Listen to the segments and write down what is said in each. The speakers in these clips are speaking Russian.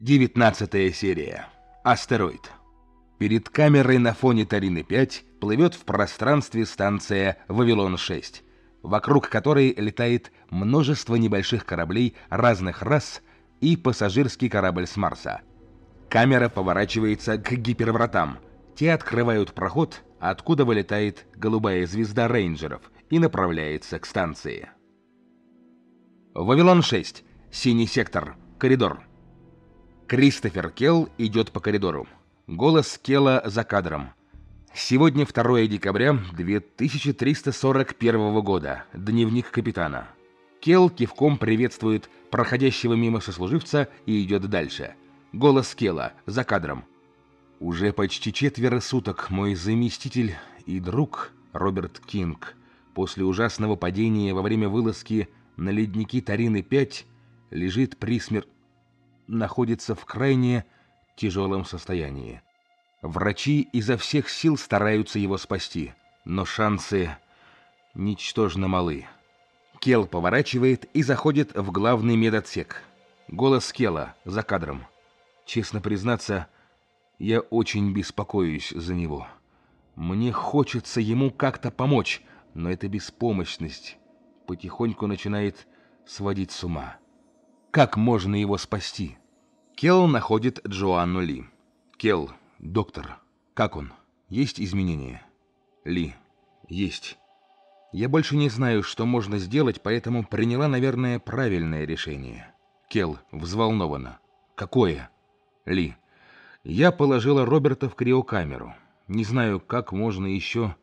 19 серия. Астероид. Перед камерой на фоне Торины 5 плывет в пространстве станция Вавилон-6, вокруг которой летает множество небольших кораблей разных рас и пассажирский корабль с Марса. Камера поворачивается к гипервратам. Те открывают проход, откуда вылетает голубая звезда рейнджеров и направляется к станции. Вавилон-6. Синий сектор. Коридор. Кристофер Келл идет по коридору. Голос Келла за кадром. Сегодня 2 декабря 2341 года. Дневник капитана. Келл кивком приветствует проходящего мимо сослуживца и идет дальше. Голос Келла за кадром. Уже почти 4 суток мой заместитель и друг Роберт Кинг после ужасного падения во время вылазки на ледники Торины 5 лежит находится в крайне тяжелом состоянии. Врачи изо всех сил стараются его спасти, но шансы ничтожно малы. Келл поворачивает и заходит в главный медотсек. Голос Келла за кадром. Честно признаться, я очень беспокоюсь за него. Мне хочется ему как-то помочь, но эта беспомощность потихоньку начинает сводить с ума. Как можно его спасти? Келл находит Джоанну Ли. Келл, доктор, как он? Есть изменения? Ли, есть. Я больше не знаю, что можно сделать, поэтому приняла, наверное, правильное решение. Келл, взволнованно. Какое? Ли, я положила Роберта в криокамеру. Не знаю, как можно еще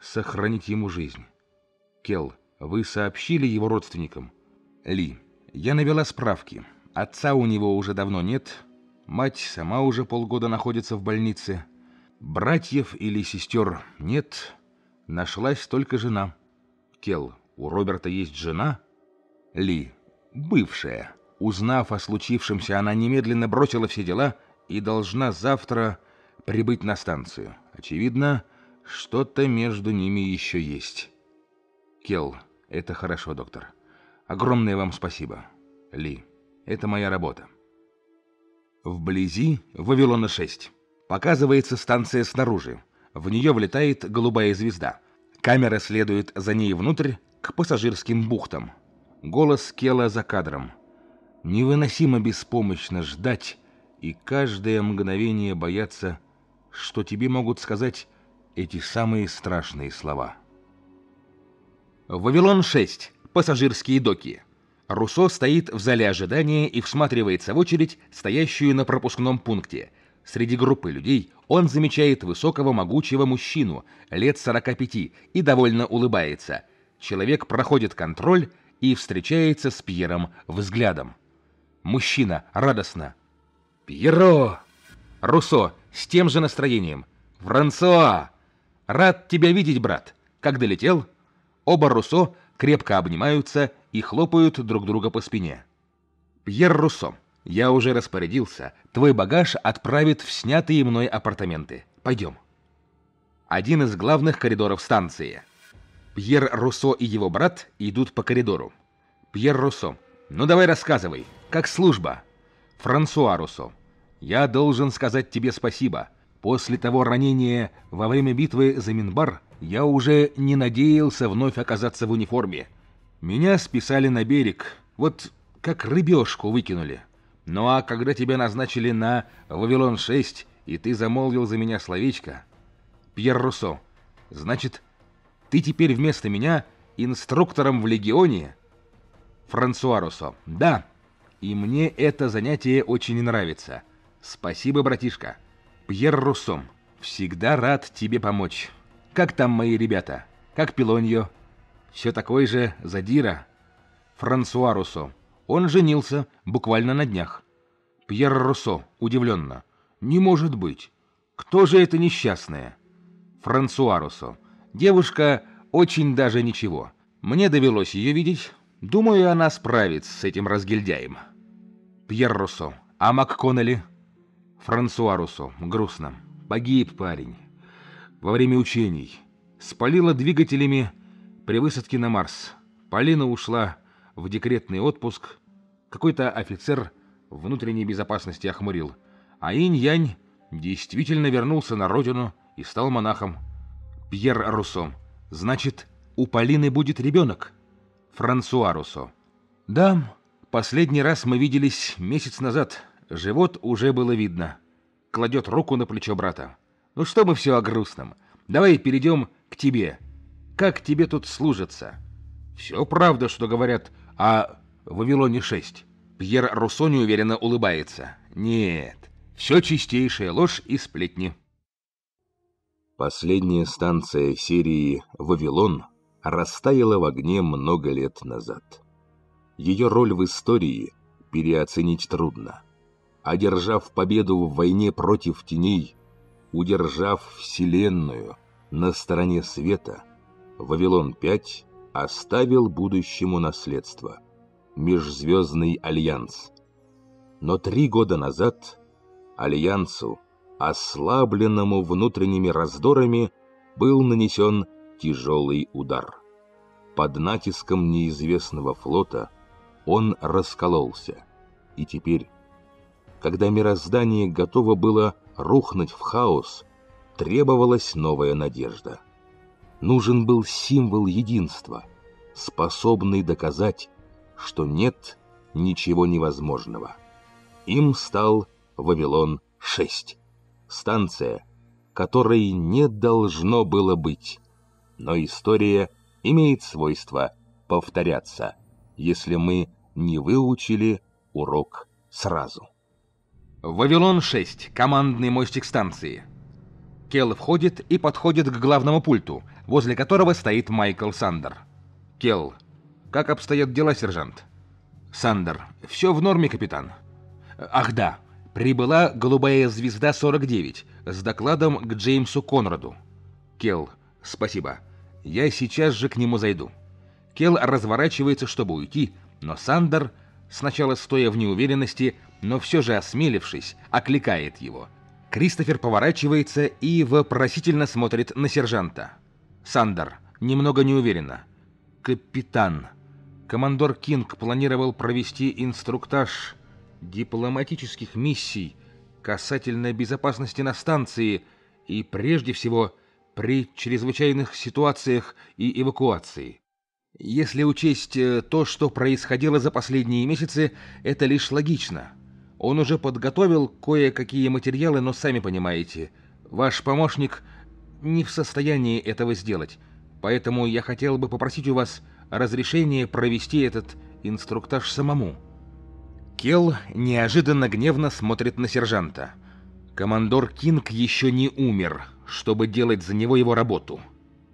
сохранить ему жизнь. Келл, вы сообщили его родственникам? Ли, я навела справки. Отца у него уже давно нет. Мать сама уже полгода находится в больнице. Братьев или сестер нет. Нашлась только жена. Келл, у Роберта есть жена? Ли, бывшая. Узнав о случившемся, она немедленно бросила все дела и должна завтра прибыть на станцию. Очевидно, что-то между ними еще есть. Келл, это хорошо, доктор. Огромное вам спасибо. Ли, это моя работа. Вблизи Вавилона-6. Показывается станция снаружи. В нее влетает голубая звезда. Камера следует за ней внутрь, к пассажирским бухтам. Голос Келла за кадром. Невыносимо беспомощно ждать и каждое мгновение бояться, что тебе могут сказать эти самые страшные слова. Вавилон-6. Пассажирские доки. Руссо стоит в зале ожидания и всматривается в очередь, стоящую на пропускном пункте. Среди группы людей он замечает высокого могучего мужчину, лет 45, и довольно улыбается. Человек проходит контроль и встречается с Пьером взглядом. Мужчина радостно. «Пьеро!» Руссо с тем же настроением. «Франсуа! Рад тебя видеть, брат! Как долетел?» Оба Руссо крепко обнимаются и хлопают друг друга по спине. «Пьер Руссо, я уже распорядился. Твой багаж отправит в снятые мной апартаменты. Пойдем». Один из главных коридоров станции. Пьер Руссо и его брат идут по коридору. Пьер Руссо, ну давай рассказывай, как служба? Франсуа Руссо, я должен сказать тебе спасибо. После того ранения во время битвы за Минбар я уже не надеялся вновь оказаться в униформе. Меня списали на берег, вот как рыбешку выкинули. Ну а когда тебя назначили на Вавилон-6, и ты замолвил за меня словечко... Пьер Руссо, значит, ты теперь вместо меня инструктором в Легионе? Франсуа Руссо, да, и мне это занятие очень нравится. Спасибо, братишка. Пьер Руссо, всегда рад тебе помочь. Как там мои ребята? Как Пилоньо? Все такой же задира. Франсуа Руссо, он женился буквально на днях. Пьер Руссо, удивленно. Не может быть. Кто же это несчастная? Франсуа Руссо, девушка очень даже ничего. Мне довелось ее видеть. Думаю, она справится с этим разгильдяем. Пьер Руссо, а МакКоннелли? Франсуа Руссо, грустно. Погиб парень. Во время учений. Спалило двигателями при высадке на Марс. Полина ушла в декретный отпуск. Какой-то офицер внутренней безопасности охмурил, а Инь-Янь действительно вернулся на родину и стал монахом. Пьер Руссо. Значит, у Полины будет ребенок. Франсуа Руссо. Да, последний раз мы виделись месяц назад. Живот уже было видно. Кладет руку на плечо брата. Ну что мы все о грустном? Давай перейдем к тебе. Как тебе тут служится? Все правда, что говорят о Вавилоне-6. Пьер Руссо неуверенно улыбается. Нет, все чистейшая ложь и сплетни. Последняя станция серии «Вавилон» растаяла в огне много лет назад. Ее роль в истории переоценить трудно. Одержав победу в войне против теней, удержав Вселенную на стороне света, Вавилон-5 оставил будущему наследство – Межзвездный Альянс. Но 3 года назад Альянсу, ослабленному внутренними раздорами, был нанесен тяжелый удар. Под натиском неизвестного флота он раскололся, и теперь, когда мироздание готово было рухнуть в хаос, требовалась новая надежда. Нужен был символ единства, способный доказать, что нет ничего невозможного. Им стал Вавилон-6, станция, которой не должно было быть. Но история имеет свойство повторяться, если мы не выучили урок сразу. Вавилон-6. Командный мостик станции. Келл входит и подходит к главному пульту, возле которого стоит Майкл Сандер. Келл. Как обстоят дела, сержант? Сандер. Все в норме, капитан. Ах да, прибыла голубая звезда 49 с докладом к Джеймсу Конраду. Келл. Спасибо. Я сейчас же к нему зайду. Келл разворачивается, чтобы уйти, но Сандер, сначала стоя в неуверенности, но все же осмелившись, окликает его. Кристофер поворачивается и вопросительно смотрит на сержанта. Сандер, немного неуверенно. Капитан, командор Кинг планировал провести инструктаж дипломатических миссий касательно безопасности на станции и прежде всего при чрезвычайных ситуациях и эвакуации. Если учесть то, что происходило за последние месяцы, это лишь логично. Он уже подготовил кое-какие материалы, но сами понимаете, ваш помощник не в состоянии этого сделать, поэтому я хотел бы попросить у вас разрешения провести этот инструктаж самому. Келл неожиданно гневно смотрит на сержанта. Командор Кинг еще не умер, чтобы делать за него его работу.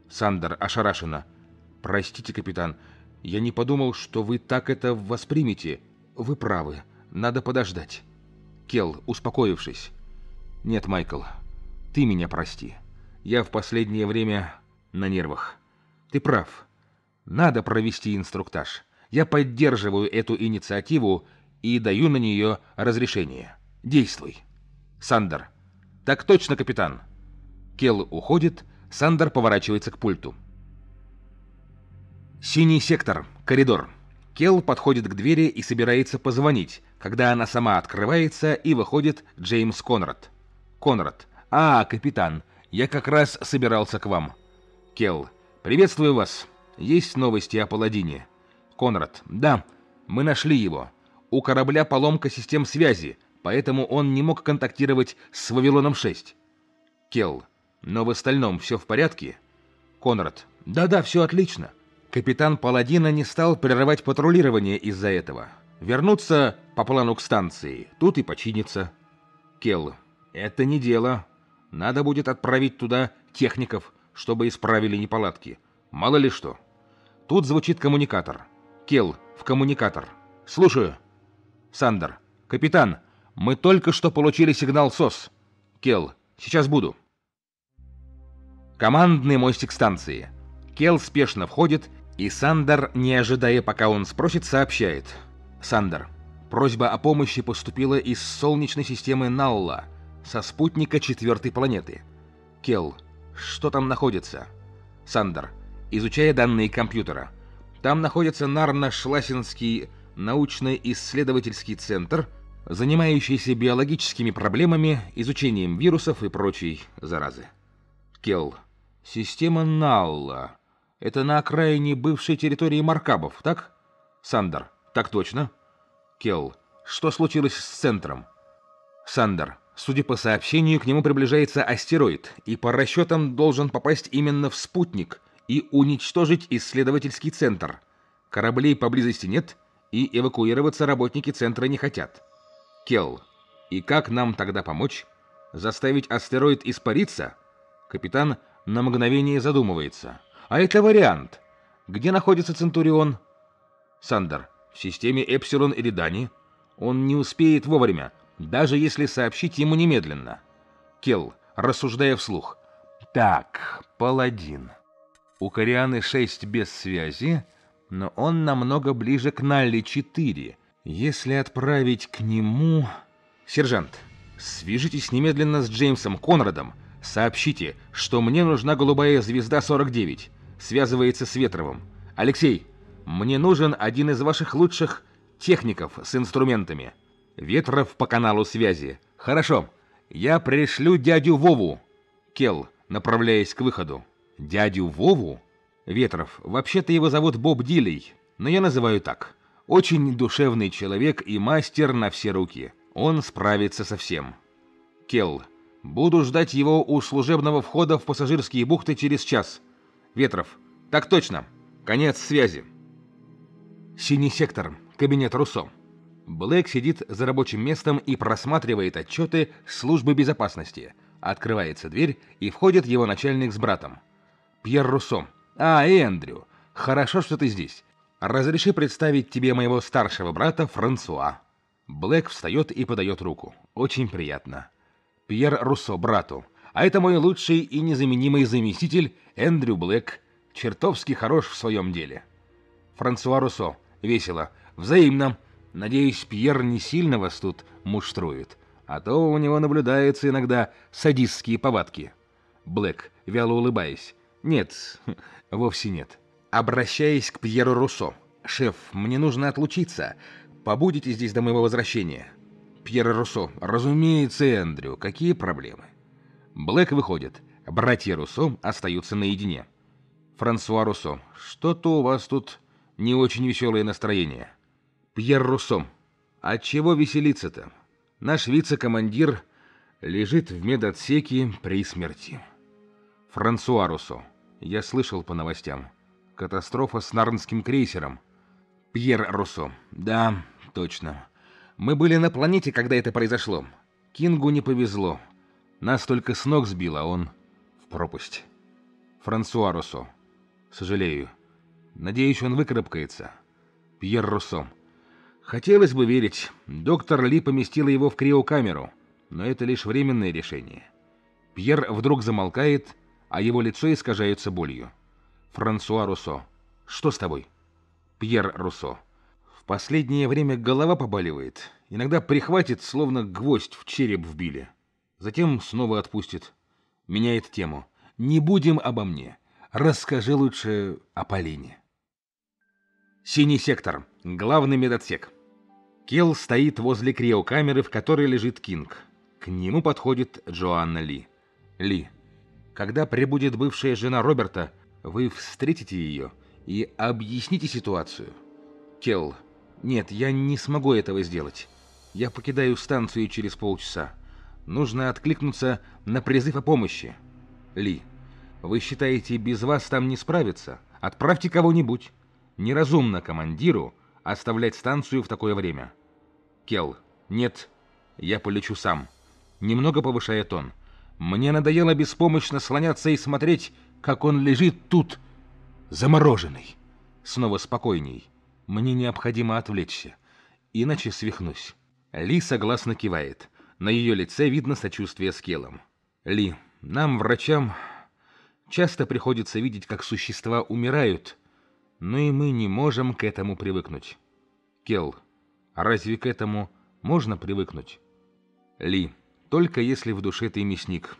Сандер ошарашенно. Простите, капитан, я не подумал, что вы так это воспримете. Вы правы. Надо подождать. Келл, успокоившись. Нет, Майкл, ты меня прости. Я в последнее время на нервах. Ты прав. Надо провести инструктаж. Я поддерживаю эту инициативу и даю на нее разрешение. Действуй. Сандер. Так точно, капитан. Келл уходит, Сандер поворачивается к пульту. Синий сектор, коридор. Келл подходит к двери и собирается позвонить, когда она сама открывается и выходит Джеймс Конрад. Конрад. А, капитан, я как раз собирался к вам. Келл. Приветствую вас. Есть новости о Паладине. Конрад. Да, мы нашли его. У корабля поломка систем связи, поэтому он не мог контактировать с Вавилоном-6. Келл. Но в остальном все в порядке? Конрад. Да-да, все отлично. Капитан Паладина не стал прерывать патрулирование из-за этого. Вернуться по плану к станции, тут и починится. Келл. Это не дело. Надо будет отправить туда техников, чтобы исправили неполадки. Мало ли что. Тут звучит коммуникатор. Келл, в коммуникатор. Слушаю. Сандер. Капитан, мы только что получили сигнал СОС. Келл, сейчас буду. Командный мостик станции. Келл спешно входит и Сандер, не ожидая, пока он спросит, сообщает. Сандер, просьба о помощи поступила из солнечной системы Налла, со спутника 4-й планеты. Келл, что там находится? Сандер, изучая данные компьютера. Там находится Нарно-Шласинский научно-исследовательский центр, занимающийся биологическими проблемами, изучением вирусов и прочей заразы. Келл. Система Налла. Это на окраине бывшей территории Маркабов, так? Сандер. Так точно. Келл. Что случилось с центром? Сандер. Судя по сообщению, к нему приближается астероид, и по расчетам должен попасть именно в спутник и уничтожить исследовательский центр. Кораблей поблизости нет, и эвакуироваться работники центра не хотят. Келл. И как нам тогда помочь? Заставить астероид испариться? Капитан на мгновение задумывается. А это вариант. Где находится Центурион? Сандер. В системе Эпсилон или Дани. Он не успеет вовремя, даже если сообщить ему немедленно. Келл, рассуждая вслух. Так, Паладин. У Корианы 6 без связи, но он намного ближе к Налле 4. Если отправить к нему... Сержант, свяжитесь немедленно с Джеймсом Конрадом. Сообщите, что мне нужна голубая звезда 49. Связывается с Ветровым. Алексей, мне нужен один из ваших лучших техников с инструментами. Ветров по каналу связи. Хорошо, я пришлю дядю Вову. Келл, направляясь к выходу. Дядю Вову? Ветров, вообще-то его зовут Боб Дилэй, но я называю так. Очень душевный человек и мастер на все руки. Он справится со всем. Келл, буду ждать его у служебного входа в пассажирские бухты через час. Ветров, так точно. Конец связи. Синий сектор. Кабинет Руссо. Блэк сидит за рабочим местом и просматривает отчеты службы безопасности. Открывается дверь, и входит его начальник с братом. Пьер Руссо. А, Эндрю, хорошо, что ты здесь. Разреши представить тебе моего старшего брата Франсуа. Блэк встает и подает руку. Очень приятно. Пьер Руссо брату. А это мой лучший и незаменимый заместитель Эндрю Блэк. Чертовски хорош в своем деле. Франсуа Руссо. Весело. Взаимно. Надеюсь, Пьер не сильно вас тут муштрует, а то у него наблюдаются иногда садистские повадки. Блэк, вяло улыбаясь. Нет, вовсе нет. Обращаясь к Пьеру Руссо. Шеф, мне нужно отлучиться. Побудете здесь до моего возвращения. Пьер Руссо. Разумеется, Эндрю. Какие проблемы? Блэк выходит. Братья Руссо остаются наедине. Франсуа Руссо. Что-то у вас тут не очень веселое настроение. Пьер Руссо. От чего веселиться-то? Наш вице-командир лежит в медотсеке при смерти. Франсуа Руссо. Я слышал по новостям. Катастрофа с нарнским крейсером. Пьер Руссо. Да, точно. Мы были на планете, когда это произошло. Кингу не повезло. Нас только с ног сбило, а он в пропасть. Франсуа Руссо. Сожалею. Надеюсь, он выкарабкается. Пьер Руссо. Хотелось бы верить. Доктор Ли поместила его в криокамеру, но это лишь временное решение. Пьер вдруг замолкает, а его лицо искажается болью. Франсуа Руссо. Что с тобой? Пьер Руссо. В последнее время голова побаливает. Иногда прихватит, словно гвоздь в череп вбили. Затем снова отпустит. Меняет тему. Не будем обо мне. Расскажи лучше о Полине. Синий сектор. Главный медотсек. Келл стоит возле криокамеры, в которой лежит Кинг. К нему подходит Джоанна Ли. Ли. Когда прибудет бывшая жена Роберта, вы встретите ее и объясните ситуацию. Келл. Нет, я не смогу этого сделать. Я покидаю станцию через полчаса. Нужно откликнуться на призыв о помощи. Ли. Вы считаете, без вас там не справиться? Отправьте кого-нибудь. Неразумно командиру оставлять станцию в такое время. Келл. Нет, я полечу сам. Немного повышая тон. Мне надоело беспомощно слоняться и смотреть, как он лежит тут, замороженный. Снова спокойней. Мне необходимо отвлечься, иначе свихнусь. Ли согласно кивает. На ее лице видно сочувствие с Келлом. Ли, нам, врачам, часто приходится видеть, как существа умирают, но и мы не можем к этому привыкнуть. Келл, а разве к этому можно привыкнуть? Ли, только если в душе ты мясник.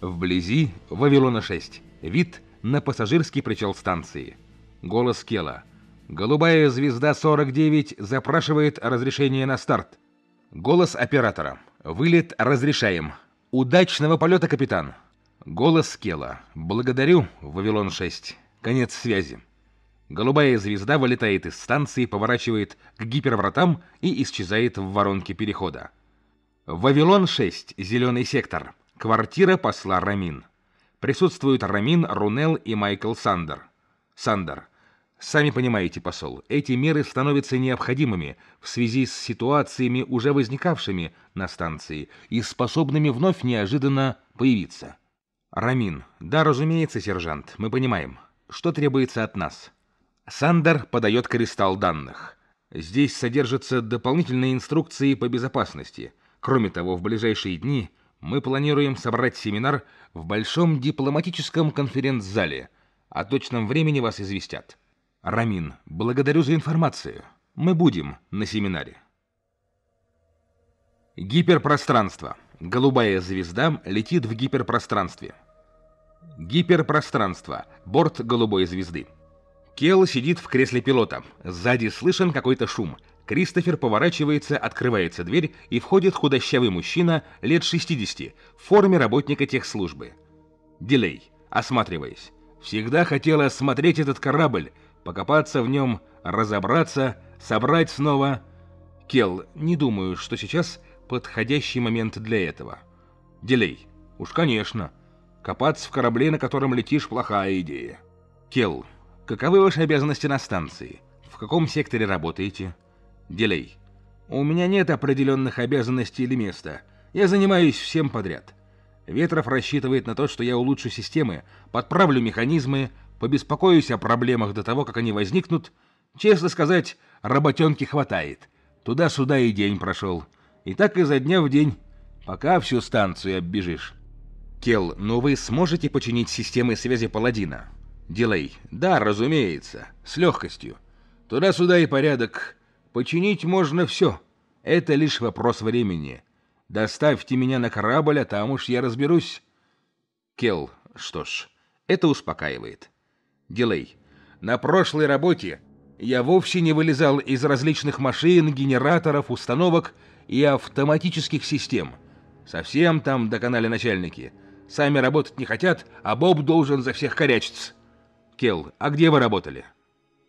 Вблизи Вавилона-6. Вид на пассажирский причал станции. Голос Келла. Голубая звезда 49 запрашивает разрешение на старт. Голос оператора. Вылет разрешаем. Удачного полета, капитан. Голос Келла. Благодарю, Вавилон-6. Конец связи. Голубая звезда вылетает из станции, поворачивает к гипервратам и исчезает в воронке перехода. Вавилон-6. Зеленый сектор. Квартира посла Рамин. Присутствуют Рамин, Рунел и Майкл Сандер. Сандер. Сами понимаете, посол, эти меры становятся необходимыми в связи с ситуациями, уже возникавшими на станции и способными вновь неожиданно появиться. Рамин. Да, разумеется, сержант, мы понимаем. Что требуется от нас? Сандер подает кристалл данных. Здесь содержатся дополнительные инструкции по безопасности. Кроме того, в ближайшие дни мы планируем собрать семинар в большом дипломатическом конференц-зале. О точном времени вас известят. Рамин, благодарю за информацию. Мы будем на семинаре. Гиперпространство. Голубая звезда летит в гиперпространстве. Гиперпространство. Борт голубой звезды. Келл сидит в кресле пилота. Сзади слышен какой-то шум. Кристофер поворачивается, открывается дверь, и входит худощавый мужчина лет 60 в форме работника техслужбы. Дилэй, осматриваясь. Всегда хотела осмотреть этот корабль. Покопаться в нем, разобраться, собрать снова. Келл, не думаю, что сейчас подходящий момент для этого. Дилэй, уж конечно. Копаться в корабле, на котором летишь, плохая идея. Келл, каковы ваши обязанности на станции? В каком секторе работаете? Дилэй, у меня нет определенных обязанностей или места. Я занимаюсь всем подряд. Ветров рассчитывает на то, что я улучшу системы, подправлю механизмы, побеспокоюсь о проблемах до того, как они возникнут. Честно сказать, работенки хватает. Туда-сюда и день прошел. И так изо дня в день, пока всю станцию оббежишь. Келл, но вы сможете починить системы связи Паладина? Дилэй. Да, разумеется. С легкостью. Туда-сюда и порядок. Починить можно все. Это лишь вопрос времени. Доставьте меня на корабль, а там уж я разберусь. Келл. Что ж, это успокаивает. Дилэй. На прошлой работе я вовсе не вылезал из различных машин, генераторов, установок и автоматических систем. Совсем там доконали начальники. Сами работать не хотят, а Боб должен за всех корячиться. Келл, а где вы работали?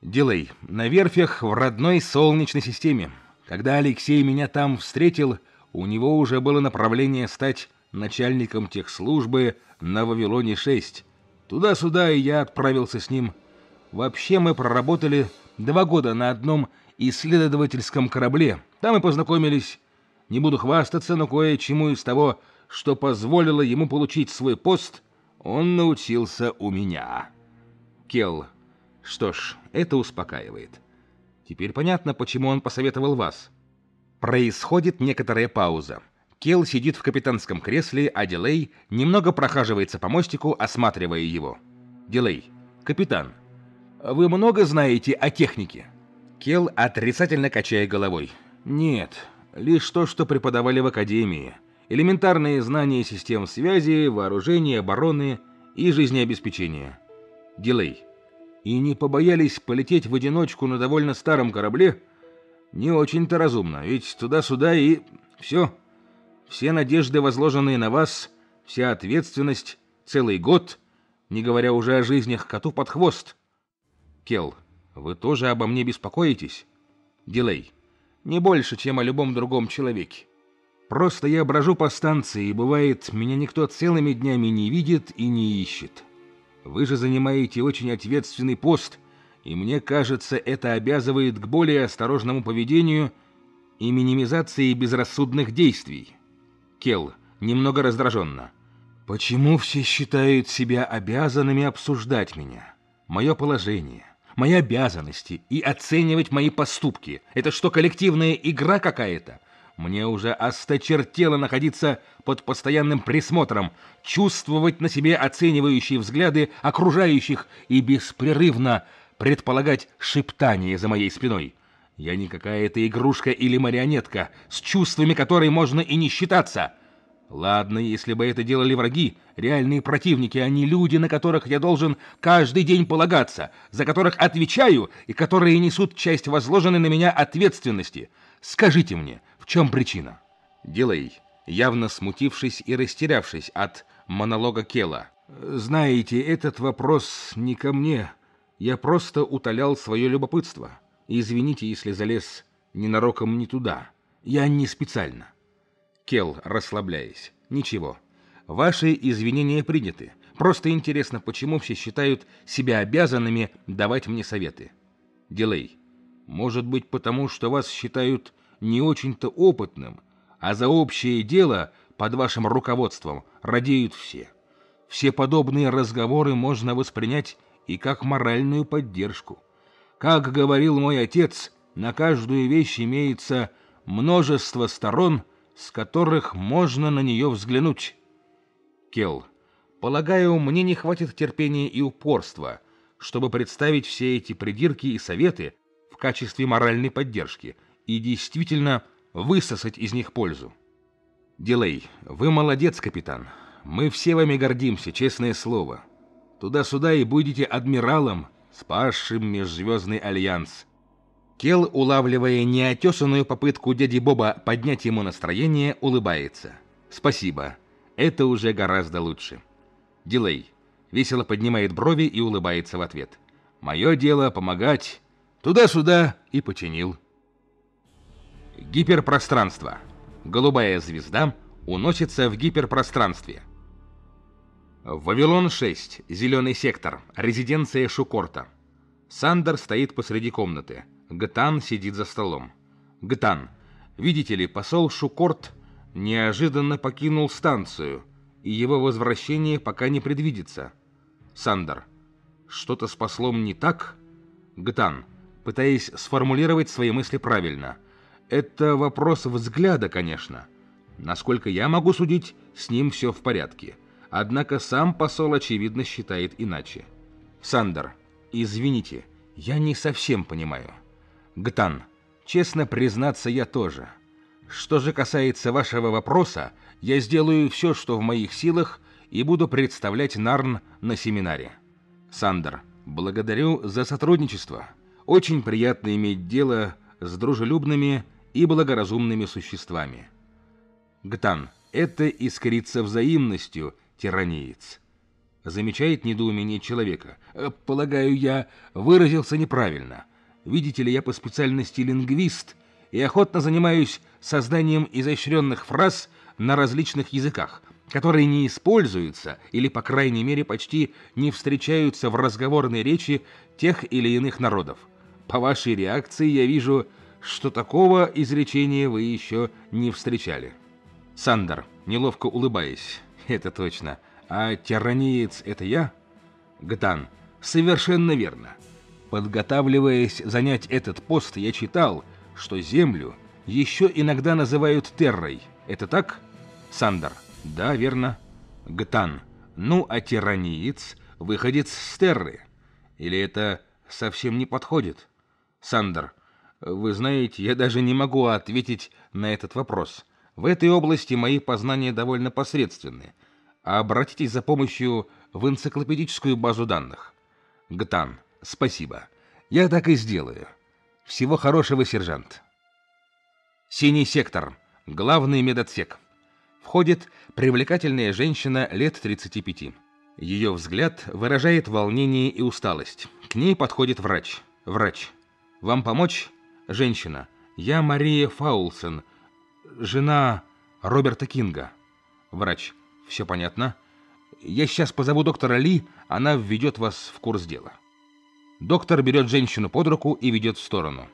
Дилэй. На верфях в родной солнечной системе. Когда Алексей меня там встретил, у него уже было направление стать начальником техслужбы на Вавилоне-6. Туда-сюда, и я отправился с ним. Вообще мы проработали 2 года на одном исследовательском корабле. Там и познакомились. Не буду хвастаться, но кое-чему из того, что позволило ему получить свой пост, он научился у меня. Келл. Что ж, это успокаивает. Теперь понятно, почему он посоветовал вас. Происходит некоторая пауза. Келл сидит в капитанском кресле, а Дилэй немного прохаживается по мостику, осматривая его. Дилэй. Капитан, вы много знаете о технике? Келл, отрицательно качая головой. Нет, лишь то, что преподавали в академии. Элементарные знания систем связи, вооружения, обороны и жизнеобеспечения. Дилэй. И не побоялись полететь в одиночку на довольно старом корабле? Не очень-то разумно, ведь туда-сюда и все. Все надежды, возложенные на вас, вся ответственность, целый год, не говоря уже о жизнях коту под хвост. Келл, вы тоже обо мне беспокоитесь? Дилэй, не больше, чем о любом другом человеке. Просто я брожу по станции, и бывает, меня никто целыми днями не видит и не ищет. Вы же занимаете очень ответственный пост, и мне кажется, это обязывает к более осторожному поведению и минимизации безрассудных действий. Келл, немного раздраженно. Почему все считают себя обязанными обсуждать меня, мое положение, мои обязанности и оценивать мои поступки? Это что, коллективная игра какая-то? Мне уже осточертело находиться под постоянным присмотром, чувствовать на себе оценивающие взгляды окружающих и беспрерывно предполагать шептание за моей спиной. Я не какая-то игрушка или марионетка, с чувствами которой можно и не считаться. Ладно, если бы это делали враги, реальные противники, а не люди, на которых я должен каждый день полагаться, за которых отвечаю и которые несут часть возложенной на меня ответственности. Скажите мне, в чем причина? Дилэй, явно смутившись и растерявшись от монолога Келла. Знаете, этот вопрос не ко мне. Я просто утолял свое любопытство. Извините, если залез ненароком не туда. Я не специально. Келл, расслабляясь. Ничего. Ваши извинения приняты. Просто интересно, почему все считают себя обязанными давать мне советы. Дилэй. Может быть, потому что вас считают не очень-то опытным, а за общее дело под вашим руководством радеют все. Все подобные разговоры можно воспринять и как моральную поддержку. Как говорил мой отец, на каждую вещь имеется множество сторон, с которых можно на нее взглянуть. Келл, полагаю, мне не хватит терпения и упорства, чтобы представить все эти придирки и советы в качестве моральной поддержки и действительно высосать из них пользу. Дилэй, вы молодец, капитан. Мы все вами гордимся, честное слово. Туда-сюда и будете адмиралом, спасшим Межзвездный Альянс. Келл, улавливая неотесанную попытку дяди Боба поднять ему настроение, улыбается. Спасибо. Это уже гораздо лучше. Дилэй весело поднимает брови и улыбается в ответ. Мое дело помогать. Туда-сюда и починил. Гиперпространство. Голубая звезда уносится в гиперпространстве. Вавилон-6, зеленый сектор, резиденция Шукорта. Сандер стоит посреди комнаты. Гтан сидит за столом. Гтан, видите ли, посол Шукорт неожиданно покинул станцию, и его возвращение пока не предвидится. Сандер, что-то с послом не так? Гтан, пытаясь сформулировать свои мысли правильно. Это вопрос взгляда, конечно. Насколько я могу судить, с ним все в порядке. Однако сам посол, очевидно, считает иначе. Сандер, извините, я не совсем понимаю. Гтан, честно признаться, я тоже. Что же касается вашего вопроса, я сделаю все, что в моих силах, и буду представлять Нарн на семинаре. Сандер, благодарю за сотрудничество. Очень приятно иметь дело с дружелюбными и благоразумными существами. Гтан, это искрится взаимностью, тираниец. Замечает недоумение человека. Полагаю, я выразился неправильно. Видите ли, я по специальности лингвист и охотно занимаюсь созданием изощренных фраз на различных языках, которые не используются или, по крайней мере, почти не встречаются в разговорной речи тех или иных народов. По вашей реакции я вижу, что такого изречения вы еще не встречали. Сандер, неловко улыбаясь. Это точно. А тираниец — это я? Гтан, совершенно верно. Подготавливаясь занять этот пост, я читал, что Землю еще иногда называют Террой. Это так? Сандер, да, верно. Гтан, ну а тираниец — выходец с Терры. Или это совсем не подходит? Сандер, вы знаете, я даже не могу ответить на этот вопрос. В этой области мои познания довольно посредственны. Обратитесь за помощью в энциклопедическую базу данных. Гтан, спасибо. Я так и сделаю. Всего хорошего, сержант. Синий сектор. Главный медотсек. Входит привлекательная женщина лет 35. Ее взгляд выражает волнение и усталость. К ней подходит врач. Врач. Вам помочь? Женщина. Я Мария Фаулсен. Жена Роберта Кинга. Врач. Все понятно. Я сейчас позову доктора Ли, она введет вас в курс дела. Доктор берет женщину под руку и ведет в сторону.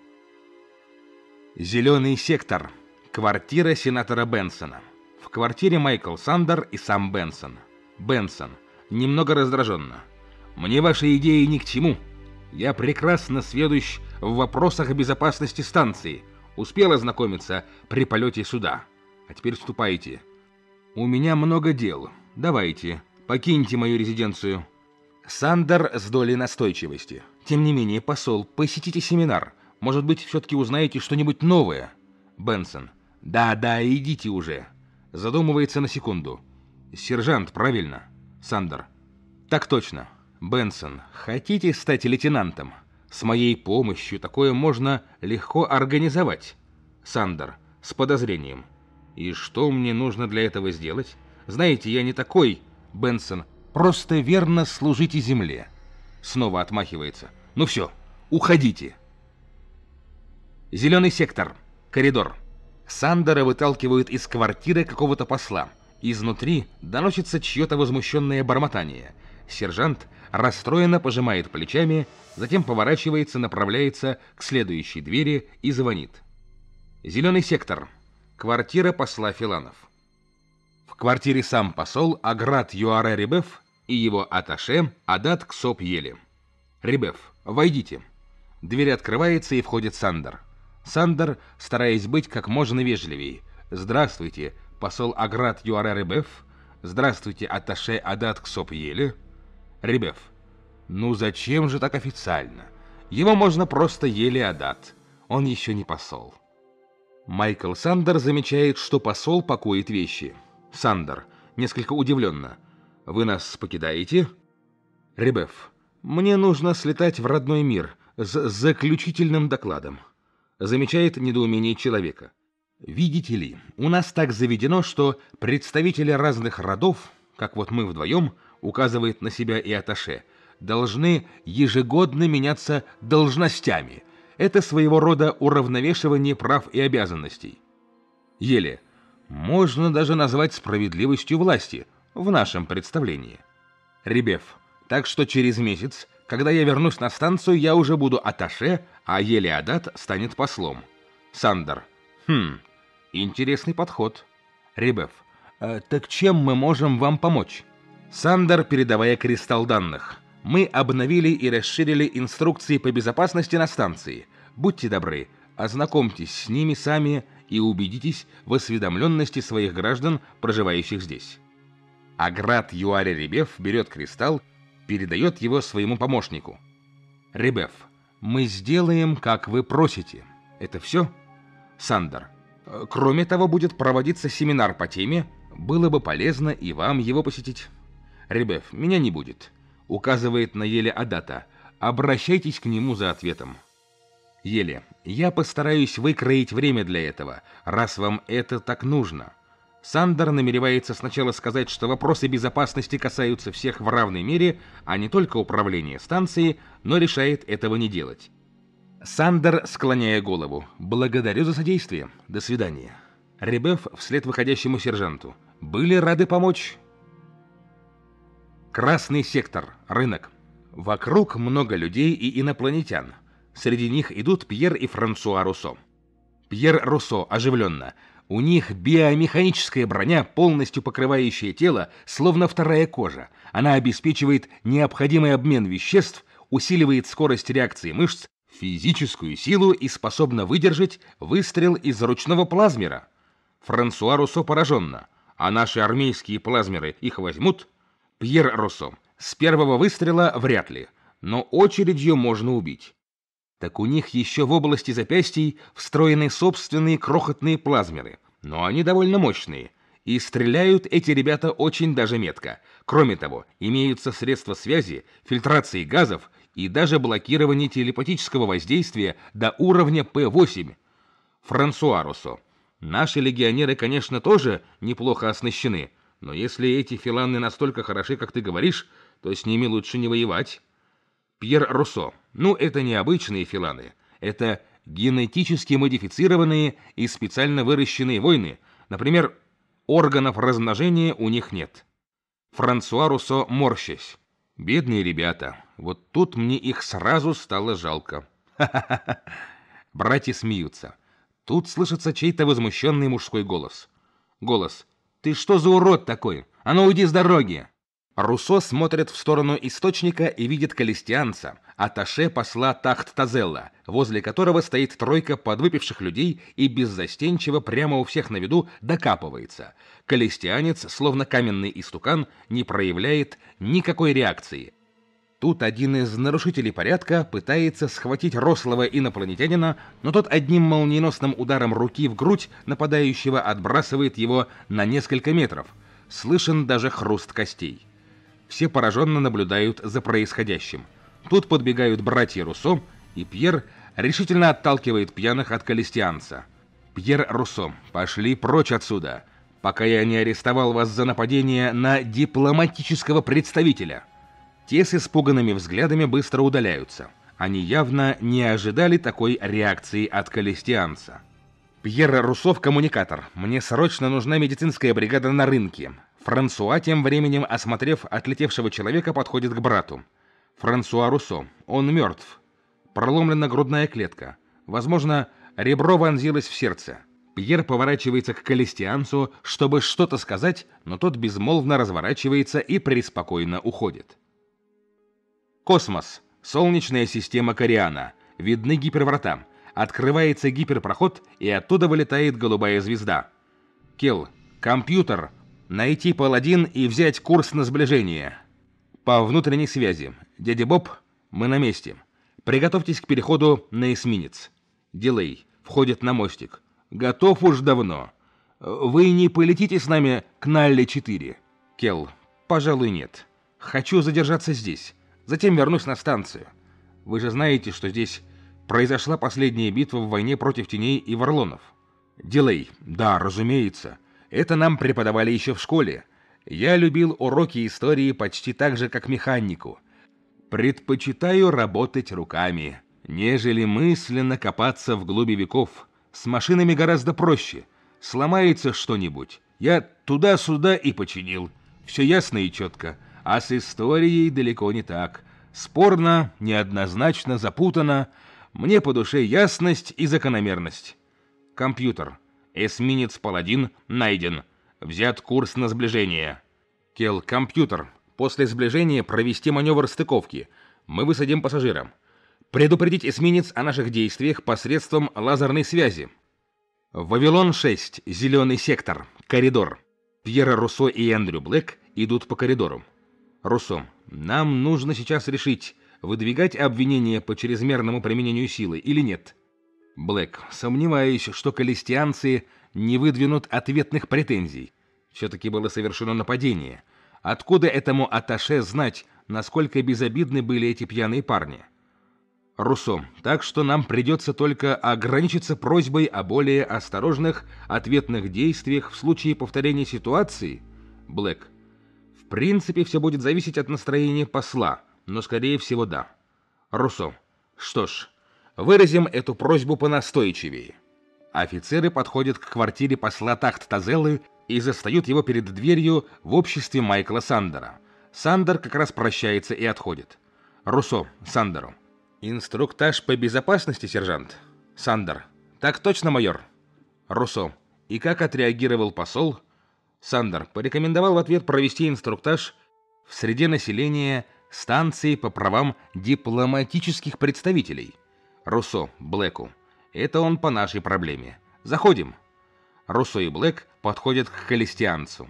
Зеленый сектор. Квартира сенатора Бенсона. В квартире Майкл Сандер и сам Бенсон. Бенсон, немного раздраженно. Мне ваши идеи ни к чему. Я прекрасно сведущ в вопросах безопасности станции. Успел ознакомиться при полете сюда. А теперь вступайте. У меня много дел. Давайте, покиньте мою резиденцию. Сандер с долей настойчивости. Тем не менее, посол, посетите семинар. Может быть, все-таки узнаете что-нибудь новое. Бенсон. Да, идите уже. Задумывается на секунду. Сержант, правильно? Сандер. Так точно. Бенсон, хотите стать лейтенантом? С моей помощью такое можно легко организовать. Сандер, с подозрением. И что мне нужно для этого сделать? Знаете, я не такой. Бенсон, просто верно служите земле. Снова отмахивается. Ну все, уходите. Зеленый сектор. Коридор. Сандера выталкивают из квартиры какого-то посла. Изнутри доносится чье-то возмущенное бормотание. Сержант расстроенно пожимает плечами, затем поворачивается, направляется к следующей двери и звонит. Зеленый сектор. Квартира посла Филанов. В квартире сам посол Аград Юаре Ребеф и его атташе Адат Ксоп Ели. Ребеф, войдите. Дверь открывается и входит Сандер. Сандер, стараясь быть как можно вежливее. Здравствуйте, посол Аград Юаре Ребеф. Здравствуйте, атташе Адат Ксоп Ели. Ребеф, ну зачем же так официально? Его можно просто Ели Адат. Он еще не посол. Майкл Сандер замечает, что посол пакует вещи. Сандер, несколько удивленно. Вы нас покидаете? Ребеф, мне нужно слетать в родной мир с заключительным докладом. Замечает недоумение человека. Видите ли, у нас так заведено, что представители разных родов, как вот мы вдвоем, указывает на себя и атташе, должны ежегодно меняться должностями. Это своего рода уравновешивание прав и обязанностей. Еле. Можно даже назвать справедливостью власти, в нашем представлении. Ребеф. Так что через месяц, когда я вернусь на станцию, я уже буду атташе, а Ели Адат станет послом. Сандер. Интересный подход. Ребеф. Так чем мы можем вам помочь? Сандер, передавая кристалл данных. Мы обновили и расширили инструкции по безопасности на станции. Будьте добры, ознакомьтесь с ними сами и убедитесь в осведомленности своих граждан, проживающих здесь. Аград Юаре Ребеф берет кристалл, передает его своему помощнику. Ребеф, мы сделаем, как вы просите. Это все? Сандер. Кроме того, будет проводиться семинар по теме. Было бы полезно и вам его посетить. Ребеф, меня не будет. Указывает на Еле Адата. Обращайтесь к нему за ответом. Еле, я постараюсь выкроить время для этого, раз вам это так нужно. Сандер намеревается сначала сказать, что вопросы безопасности касаются всех в равной мере, а не только управления станцией, но решает этого не делать. Сандер, склоняя голову. Благодарю за содействие. До свидания. Ребеф вслед выходящему сержанту. Были рады помочь? Красный сектор. Рынок. Вокруг много людей и инопланетян. Среди них идут Пьер и Франсуа Руссо. Пьер Руссо оживленно. У них биомеханическая броня, полностью покрывающая тело, словно вторая кожа. Она обеспечивает необходимый обмен веществ, усиливает скорость реакции мышц, физическую силу и способна выдержать выстрел из ручного плазмера. Франсуа Руссо пораженно. А наши армейские плазмеры их возьмут? Пьер Руссо. С первого выстрела вряд ли, но очередью можно убить. Так у них еще в области запястий встроены собственные крохотные плазмеры, но они довольно мощные, и стреляют эти ребята очень даже метко. Кроме того, имеются средства связи, фильтрации газов и даже блокирование телепатического воздействия до уровня П-8. Франсуа Руссо. Наши легионеры, конечно, тоже неплохо оснащены, но если эти филаны настолько хороши, как ты говоришь, то с ними лучше не воевать. Пьер Руссо. Ну, это не обычные филаны. Это генетически модифицированные и специально выращенные воины. Например, органов размножения у них нет. Франсуа Руссо, морщась. Бедные ребята. Вот тут мне их сразу стало жалко. Ха-ха-ха. Братья смеются. Тут слышится чей-то возмущенный мужской голос. Голос. «Ты что за урод такой? А ну уйди с дороги!» Руссо смотрит в сторону источника и видит калестианца, атташе посла Тахт-Зелла, возле которого стоит тройка подвыпивших людей и беззастенчиво прямо у всех на виду докапывается. Калестианец, словно каменный истукан, не проявляет никакой реакции. Тут один из нарушителей порядка пытается схватить рослого инопланетянина, но тот одним молниеносным ударом руки в грудь нападающего отбрасывает его на несколько метров. Слышен даже хруст костей. Все пораженно наблюдают за происходящим. Тут подбегают братья Руссо, и Пьер решительно отталкивает пьяных от Калестианца. «Пьер Руссо, пошли прочь отсюда, пока я не арестовал вас за нападение на дипломатического представителя». Те с испуганными взглядами быстро удаляются. Они явно не ожидали такой реакции от Калестианца. «Пьер Руссо в коммуникатор. Мне срочно нужна медицинская бригада на рынке». Франсуа, тем временем, осмотрев отлетевшего человека, подходит к брату. «Франсуа Руссо. Он мертв. Проломлена грудная клетка. Возможно, ребро вонзилось в сердце». Пьер поворачивается к Калестианцу, чтобы что-то сказать, но тот безмолвно разворачивается и преспокойно уходит. Космос. Солнечная система Кориана. Видны гиперврата. Открывается гиперпроход, и оттуда вылетает голубая звезда. Келл. Компьютер. Найти Паладин и взять курс на сближение. По внутренней связи. Дядя Боб, мы на месте. Приготовьтесь к переходу на эсминец. Дилэй. Входит на мостик. Готов уж давно. Вы не полетите с нами к Налле 4? Келл. Пожалуй, нет. Хочу задержаться здесь. Затем вернусь на станцию. Вы же знаете, что здесь произошла последняя битва в войне против теней и варлонов. Дилэй. Да, разумеется. Это нам преподавали еще в школе. Я любил уроки истории почти так же, как механику. Предпочитаю работать руками, нежели мысленно копаться в глуби веков. С машинами гораздо проще. Сломается что-нибудь. Я туда-сюда и починил. Все ясно и четко. А с историей далеко не так. Спорно, неоднозначно, запутано. Мне по душе ясность и закономерность. Компьютер. Эсминец Паладин найден. Взят курс на сближение. Келл. Компьютер. После сближения провести маневр стыковки. Мы высадим пассажира. Предупредить эсминец о наших действиях посредством лазерной связи. Вавилон-6. Зеленый сектор. Коридор. Пьер Руссо и Эндрю Блэк идут по коридору. Руссо, нам нужно сейчас решить, выдвигать обвинение по чрезмерному применению силы или нет. Блэк, сомневаюсь, что калестианцы не выдвинут ответных претензий. Все-таки было совершено нападение. Откуда этому атташе знать, насколько безобидны были эти пьяные парни? Руссо, так что нам придется только ограничиться просьбой о более осторожных ответных действиях в случае повторения ситуации? Блэк. В принципе, все будет зависеть от настроения посла, но, скорее всего, да. Руссо. Что ж, выразим эту просьбу понастойчивее. Офицеры подходят к квартире посла Тахт-Зеллы и застают его перед дверью в обществе Майкла Сандера. Сандер как раз прощается и отходит. Руссо Сандеру. Инструктаж по безопасности, сержант? Сандер. Так точно, майор. Руссо. И как отреагировал посол? Сандер порекомендовал в ответ провести инструктаж в среде населения станции по правам дипломатических представителей. Руссо Блэку. Это он по нашей проблеме. Заходим. Руссо и Блэк подходят к Калестианцу.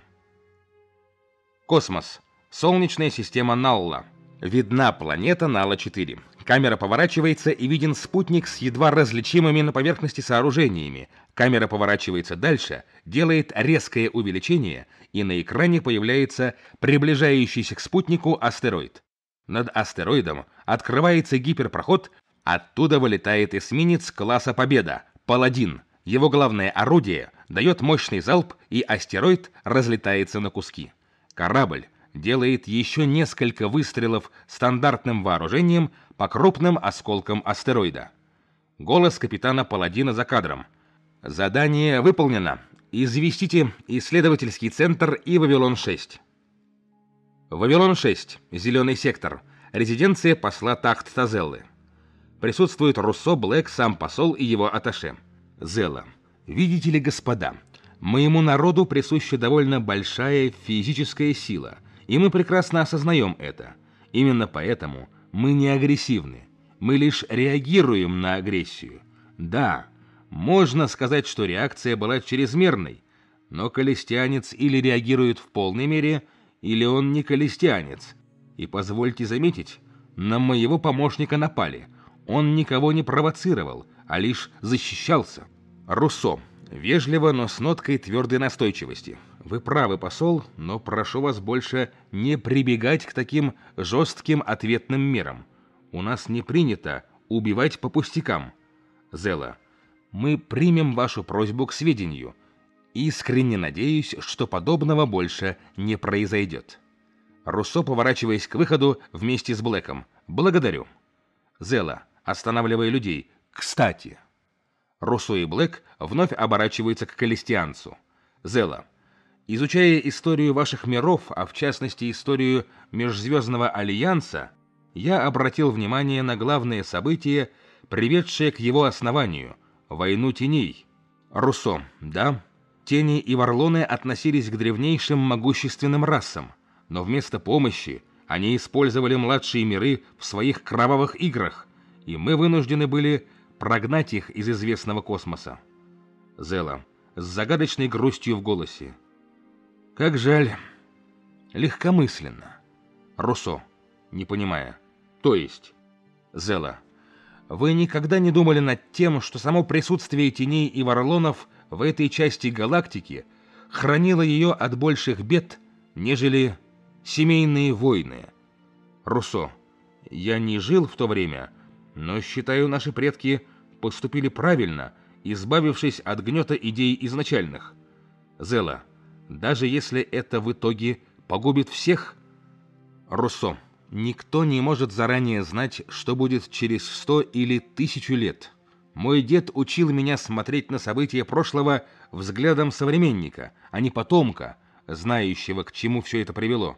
Космос. Солнечная система Налла. Видна планета Налла 4. Камера поворачивается, и виден спутник с едва различимыми на поверхности сооружениями. Камера поворачивается дальше, делает резкое увеличение, и на экране появляется приближающийся к спутнику астероид. Над астероидом открывается гиперпроход, оттуда вылетает эсминец класса «Победа» — «Паладин». Его главное орудие дает мощный залп, и астероид разлетается на куски. Корабль делает еще несколько выстрелов стандартным вооружением по крупным осколкам астероида. Голос капитана Паладина за кадром. Задание выполнено. Известите исследовательский центр и Вавилон-6. Вавилон-6. Зеленый сектор. Резиденция посла Тахт-Зеллы. Присутствует Руссо, Блэк, сам посол и его атташе. Зелла. Видите ли, господа, моему народу присуща довольно большая физическая сила. И мы прекрасно осознаем это. Именно поэтому мы не агрессивны. Мы лишь реагируем на агрессию. Да, можно сказать, что реакция была чрезмерной, но калестианец или реагирует в полной мере, или он не калестианец. И позвольте заметить, На моего помощника напали. Он никого не провоцировал, а лишь защищался. Руссо. Вежливо, но с ноткой твердой настойчивости. Вы правы, посол, но прошу вас больше не прибегать к таким жестким ответным мерам. У нас не принято убивать по пустякам. Зелла. Мы примем вашу просьбу к сведению. Искренне надеюсь, что подобного больше не произойдет. Руссо, поворачиваясь к выходу вместе с Блэком. Благодарю. Зелла, останавливая людей. Кстати. Руссо и Блэк вновь оборачиваются к Калестианцу. Зелла. Изучая историю ваших миров, а в частности историю Межзвездного Альянса, я обратил внимание на главные события, приведшие к его основанию – войну теней. Руссо. Да, тени и варлоны относились к древнейшим могущественным расам, но вместо помощи они использовали младшие миры в своих кровавых играх, и мы вынуждены были прогнать их из известного космоса. Зелла. С загадочной грустью в голосе. Как жаль. Легкомысленно. Руссо. Не понимая. То есть? Зелла. Вы никогда не думали над тем, что само присутствие теней и варлонов в этой части галактики хранило ее от больших бед, нежели семейные войны? Руссо. Я не жил в то время, но, считаю, наши предки поступили правильно, избавившись от гнета идей изначальных. Зелла. Даже если это в итоге погубит всех? Руссо. Никто не может заранее знать, что будет через 100 или 1000 лет. Мой дед учил меня смотреть на события прошлого взглядом современника, а не потомка, знающего, к чему все это привело.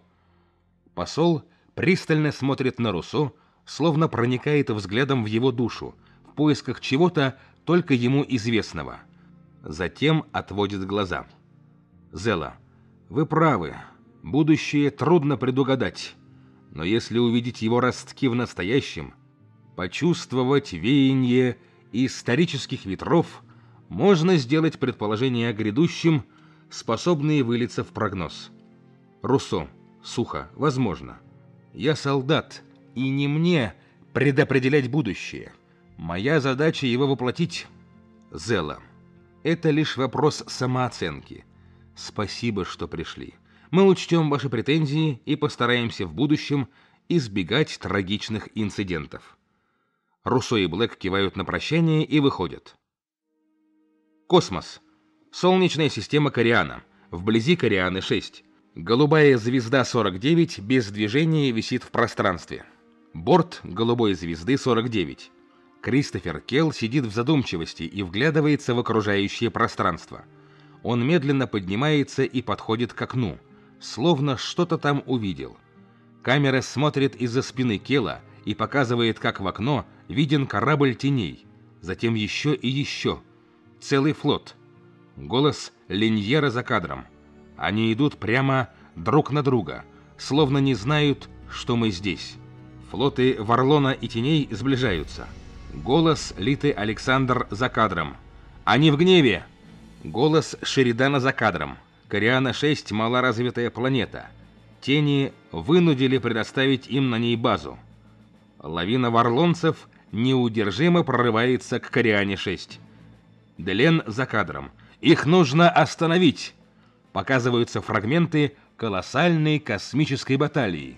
Посол пристально смотрит на Руссо, словно проникает взглядом в его душу, в поисках чего-то только ему известного. Затем отводит глаза. Зелла, вы правы, будущее трудно предугадать, но если увидеть его ростки в настоящем, почувствовать веяние исторических ветров, можно сделать предположения о грядущем, способные вылиться в прогноз. Руссо, сухо, возможно. Я солдат, и не мне предопределять будущее. Моя задача его воплотить. Зелла. Это лишь вопрос самооценки. Спасибо, что пришли. Мы учтем ваши претензии и постараемся в будущем избегать трагичных инцидентов. Руссо и Блэк кивают на прощание и выходят. Космос. Солнечная система Кориана. Вблизи Корианы 6. Голубая звезда 49 без движения висит в пространстве. Борт голубой звезды 49. Кристофер Келл сидит в задумчивости и вглядывается в окружающее пространство. Он медленно поднимается и подходит к окну, словно что-то там увидел. Камера смотрит из-за спины Келла и показывает, как в окно виден корабль теней, затем еще и еще. Целый флот. Голос Линьера за кадром. Они идут прямо друг на друга, словно не знают, что мы здесь. Флоты Варлона и Теней сближаются. Голос Литы Александр за кадром. Они в гневе! Голос Шеридана за кадром. Кориана 6 – малоразвитая планета. Тени вынудили предоставить им на ней базу. Лавина варлонцев неудержимо прорывается к Кориане 6. Делен за кадром. Их нужно остановить! Показываются фрагменты колоссальной космической баталии.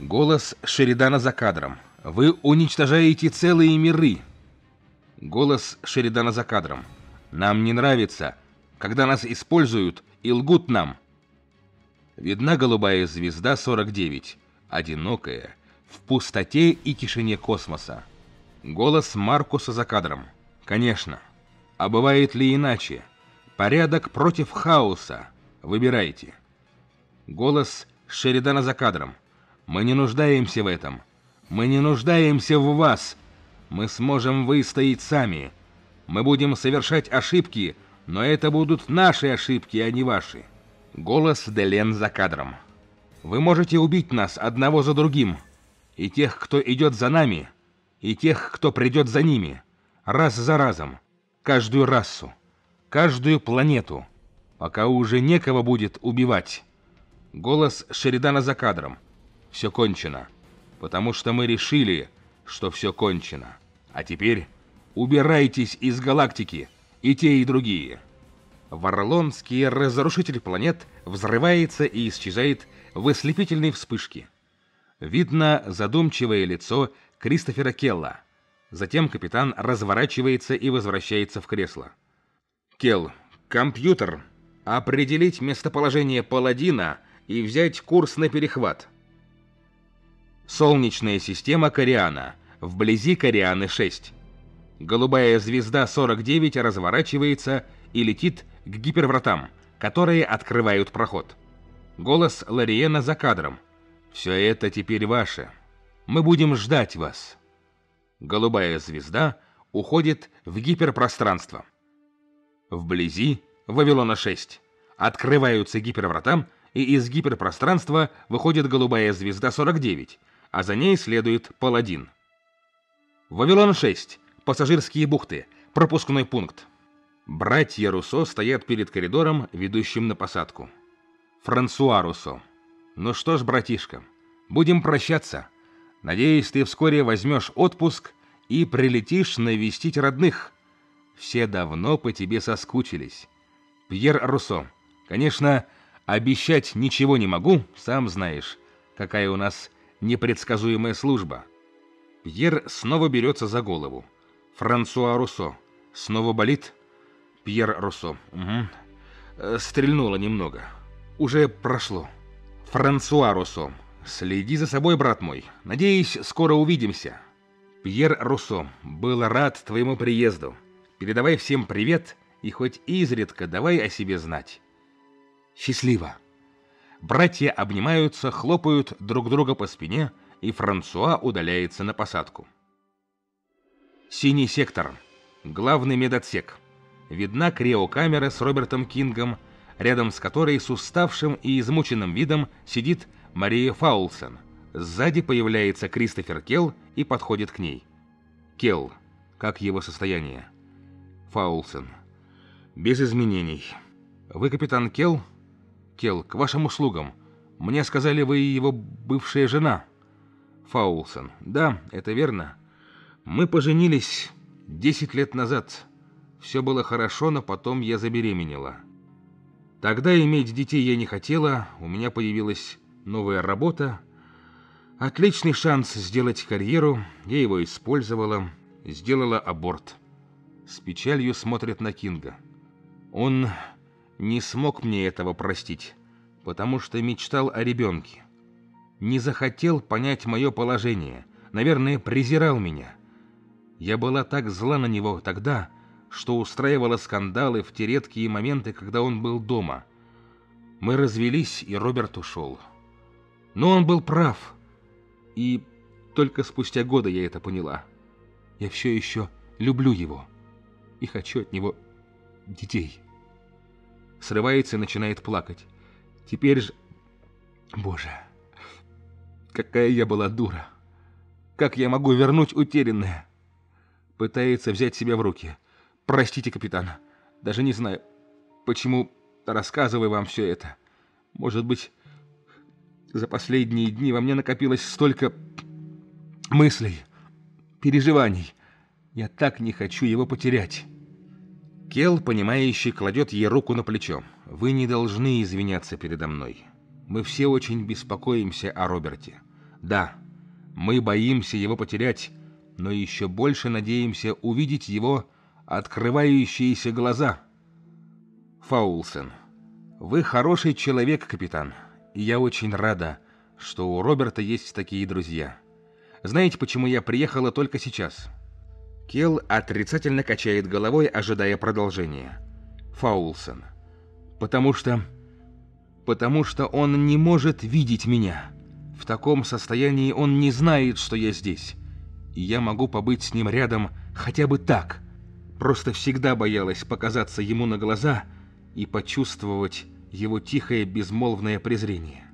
Голос Шеридана за кадром. Вы уничтожаете целые миры. Голос Шеридана за кадром. Нам не нравится, когда нас используют и лгут нам. Видна голубая звезда 49, одинокая, в пустоте и тишине космоса. Голос Маркуса за кадром. Конечно. А бывает ли иначе? Порядок против хаоса. Выбирайте. Голос Шеридана за кадром. Мы не нуждаемся в этом. Мы не нуждаемся в вас. Мы сможем выстоять сами. Мы будем совершать ошибки, но это будут наши ошибки, а не ваши. Голос Делен за кадром. Вы можете убить нас одного за другим. И тех, кто идет за нами, и тех, кто придет за ними. Раз за разом. Каждую расу. Каждую планету. Пока уже некого будет убивать. Голос Шеридана за кадром. Все кончено. потому что мы решили, что все кончено. А теперь убирайтесь из галактики, и те, и другие». Варлонский разрушитель планет взрывается и исчезает в ослепительной вспышке. Видно задумчивое лицо Кристофера Келла. Затем капитан разворачивается и возвращается в кресло. «Келл, компьютер, определить местоположение Паладина и взять курс на перехват». Солнечная система Кориана, вблизи Корианы 6. Голубая звезда 49 разворачивается и летит к гипервратам, которые открывают проход. Голос Лориена за кадром. «Все это теперь ваше. Мы будем ждать вас». Голубая звезда уходит в гиперпространство. Вблизи Вавилона 6. Открываются гиперврата, и из гиперпространства выходит голубая звезда 49, а за ней следует Паладин. Вавилон 6. Пассажирские бухты. Пропускной пункт. Братья Руссо стоят перед коридором, ведущим на посадку. Франсуа Руссо. «Ну что ж, братишка, будем прощаться. Надеюсь, ты вскоре возьмешь отпуск и прилетишь навестить родных. Все давно по тебе соскучились. Пьер Руссо. Конечно, обещать ничего не могу, сам знаешь, какая у нас непредсказуемая служба». Пьер снова берется за голову. Франсуа Руссо. Снова болит? Пьер Руссо. Угу. Стрельнуло немного. Уже прошло. Франсуа Руссо. «Следи за собой, брат мой. Надеюсь, скоро увидимся». Пьер Руссо. «Был рад твоему приезду. Передавай всем привет и хоть изредка давай о себе знать. Счастливо». Братья обнимаются, хлопают друг друга по спине, и Франсуа удаляется на посадку. Синий сектор. Главный медотсек. Видна криокамера с Робертом Кингом, рядом с которой с уставшим и измученным видом сидит Мария Фаулсен. Сзади появляется Кристофер Келл и подходит к ней. Келл. Как его состояние? Фаулсен. Без изменений. Вы капитан Келл? Келл, к вашим услугам. Мне сказали, вы его бывшая жена. Фаулсен. Да, это верно. Мы поженились 10 лет назад. Все было хорошо, но потом я забеременела. Тогда иметь детей я не хотела, у меня появилась новая работа, отличный шанс сделать карьеру, я его использовала, сделала аборт. С печалью смотрит на Кинга. Он не смог мне этого простить, потому что мечтал о ребенке. Не захотел понять мое положение, наверное, презирал меня. Я была так зла на него тогда, что устраивала скандалы в те редкие моменты, когда он был дома. Мы развелись, и Роберт ушел. Но он был прав. И только спустя годы я это поняла. Я все еще люблю его. И хочу от него детей. Срывается и начинает плакать. Теперь же... Боже, какая я была дура. Как я могу вернуть утерянное? Пытается взять себя в руки. Простите, капитан. Даже не знаю, почему рассказываю вам все это. Может быть... За последние дни во мне накопилось столько мыслей, переживаний. Я так не хочу его потерять. Келл, понимающий, кладет ей руку на плечо. Вы не должны извиняться передо мной. Мы все очень беспокоимся о Роберте. Да, мы боимся его потерять, но еще больше надеемся увидеть его открывающиеся глаза. Фаулсен. Вы хороший человек, капитан. И я очень рада, что у Роберта есть такие друзья. Знаете, почему я приехала только сейчас? Келл отрицательно качает головой, ожидая продолжения. Фаулсен. Потому что он не может видеть меня. В таком состоянии он не знает, что я здесь. И я могу побыть с ним рядом хотя бы так. Просто всегда боялась показаться ему на глаза и почувствовать его тихое безмолвное презрение.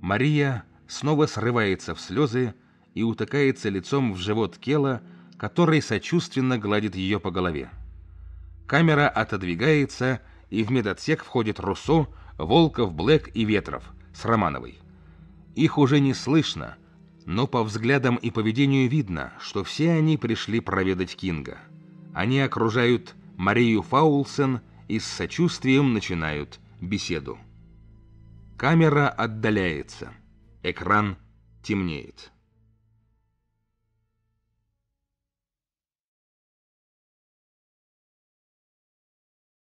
Мария снова срывается в слезы и утыкается лицом в живот Келла, который сочувственно гладит ее по голове. Камера отодвигается, и в медотсек входит Руссо, Волков, Блэк и Ветров с Романовой. Их уже не слышно, Но по взглядам и поведению видно, что все они пришли проведать Кинга. Они окружают Марию Фаулсен и с сочувствием начинают беседу. Камера отдаляется. Экран темнеет.